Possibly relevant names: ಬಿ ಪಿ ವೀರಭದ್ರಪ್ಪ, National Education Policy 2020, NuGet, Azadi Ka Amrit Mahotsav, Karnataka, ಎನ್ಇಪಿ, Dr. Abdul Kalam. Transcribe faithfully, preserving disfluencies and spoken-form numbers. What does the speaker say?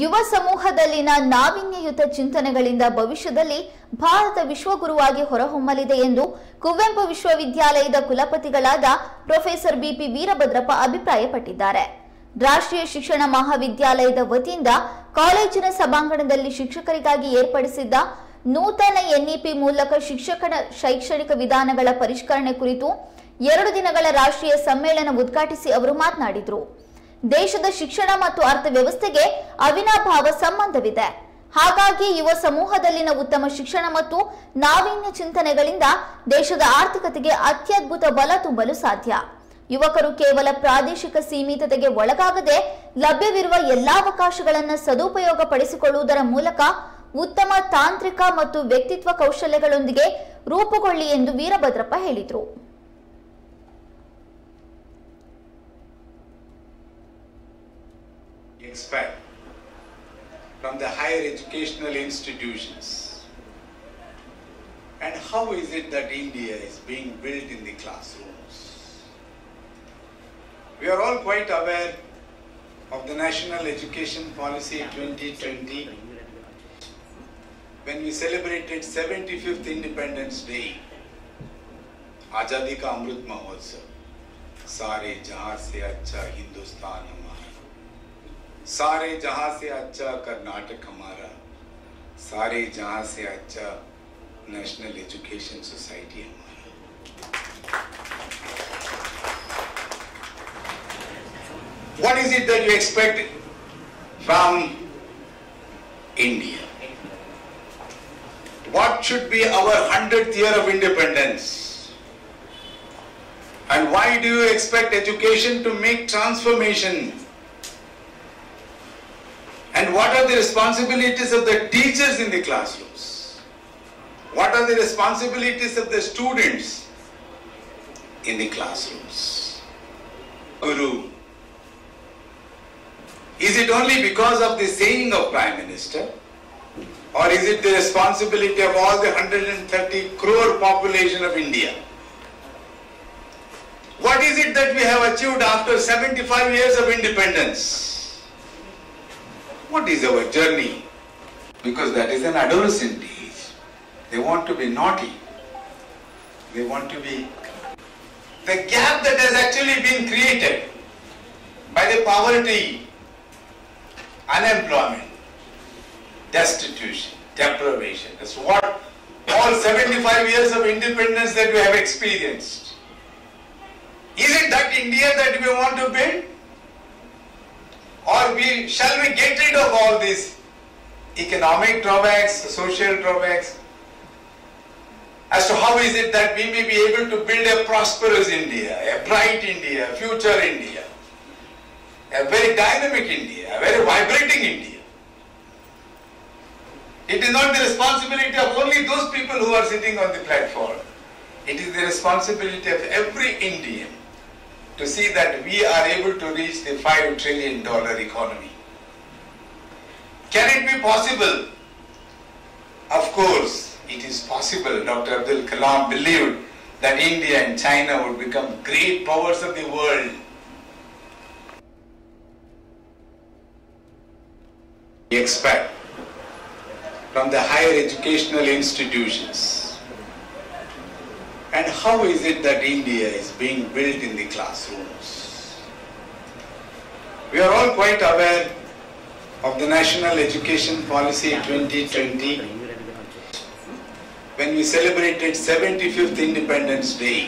ಯುವ ಸಮೂಹದಲ್ಲಿನ ನಾವಿನ್ಯಯುತ ಚಿಂತನೆಗಳಿಂದ ಭವಿಷ್ಯದಲ್ಲಿ ಭಾರತ ವಿಶ್ವಗುರುವಾಗಿ ಹೊರಹೊಮ್ಮಲಿದೆ ಎಂದು ಕುವೆಂಪು ವಿಶ್ವವಿದ್ಯಾಲಯದ ಕುಲಪತಿಗಳಾದ ಪ್ರೊಫೆಸರ್ ಬಿ ಪಿ ವೀರಭದ್ರಪ್ಪ ಅಭಿಪ್ರಾಯಪಟ್ಟಿದ್ದಾರೆ. ರಾಷ್ಟ್ರೀಯ ಶಿಕ್ಷಣ ಮಹಾವಿದ್ಯಾಲಯದ ವತಿಯಿಂದ ಕಾಲೇಜಿನ ಸಭಾಂಗಣದಲ್ಲಿ ಶಿಕ್ಷಕರಿಗಾಗಿ ಏರ್ಪಡಿಸಿದ್ದ ನೂತನ ಎನ್ಇಪಿ ಮೂಲಕ ಶಿಕ್ಷಕರ ಶೈಕ್ಷಣಿಕ ವಿಧಾನಗಳ ಪರಿಷ್ಕರಣೆ ಕುರಿತು ಎರಡು ದಿನಗಳ ರಾಷ್ಟ್ರೀಯ ಸಮ್ಮೇಳನ ಉದ್ಘಾಟಿಸಿ ಅವರು ಮಾತನಾಡಿದರು. ದೇಶದ ಶಿಕ್ಷಣ ಮತ್ತು ಅರ್ಥವ್ಯವಸ್ಥೆಗೆ ಅವಿನಾಭಾವ ಸಂಬಂಧವಿದೆ. ಹಾಗಾಗಿ ಯುವ ಸಮೂಹದಲ್ಲಿನ ಉತ್ತಮ ಶಿಕ್ಷಣ ಮತ್ತು ನಾವೀನ್ಯ ಚಿಂತನೆಗಳಿಂದ ದೇಶದ ಆರ್ಥಿಕತೆಗೆ ಅತ್ಯದ್ಭುತ ಬಲ ತುಂಬಲು ಸಾಧ್ಯ. ಯುವಕರು ಕೇವಲ ಪ್ರಾದೇಶಿಕ ಸೀಮಿತತೆಗೆ ಒಳಗಾಗದೆ ಲಭ್ಯವಿರುವ ಎಲ್ಲಾ ಅವಕಾಶಗಳನ್ನು ಸದುಪಯೋಗ ಪಡಿಸಿಕೊಳ್ಳುವುದರ ಮೂಲಕ ಉತ್ತಮ ತಾಂತ್ರಿಕ ಮತ್ತು ವ್ಯಕ್ತಿತ್ವ ಕೌಶಲ್ಯಗಳೊಂದಿಗೆ ರೂಪುಗೊಳ್ಳಿ ಎಂದು ವೀರಭದ್ರಪ್ಪ ಹೇಳಿದರು. Expect from the higher educational institutions, and how is it that India is being built in the classrooms? We are all quite aware of the National Education Policy twenty twenty. When we celebrated seventy-fifth Independence Day, Azadi Ka Amrit Mahotsav, Sare Jahan Se Acha Hindustan Hamara, सारे जहां से अच्छा कर्नाटक हमारा, सारे जहां से अच्छा national education society हमारा. What is it that you expect from India? What should be our hundredth year of independence? And why do you expect education to make transformation? And what are the responsibilities of the teachers in the classrooms? What are the responsibilities of the students in the classrooms? Guru, is it only because of the saying of Prime Minister? Or is it the responsibility of all the one hundred thirty crore population of India? What is it that we have achieved after seventy-five years of independence? What is our journey? Because that is an adolescent age. They want to be naughty. They want to be... The gap that has actually been created by the poverty, unemployment, destitution, deprivation. That's what all seventy-five years of independence that we have experienced. Is it that India that we want to build? Or we, shall we get rid of all these economic drawbacks, social drawbacks? As to how is it that we may be able to build a prosperous India, a bright India, a future India, a very dynamic India, a very vibrating India? It is not the responsibility of only those people who are sitting on the platform. It is the responsibility of every Indian to see that we are able to reach the five trillion dollar economy. Can it be possible? Of course, it is possible. Doctor Abdul Kalam believed that India and China would become great powers of the world. We expect from the higher educational institutions. And how is it that India is being built in the classrooms? We are all quite aware of the National Education Policy twenty twenty. When we celebrated seventy-fifth Independence Day,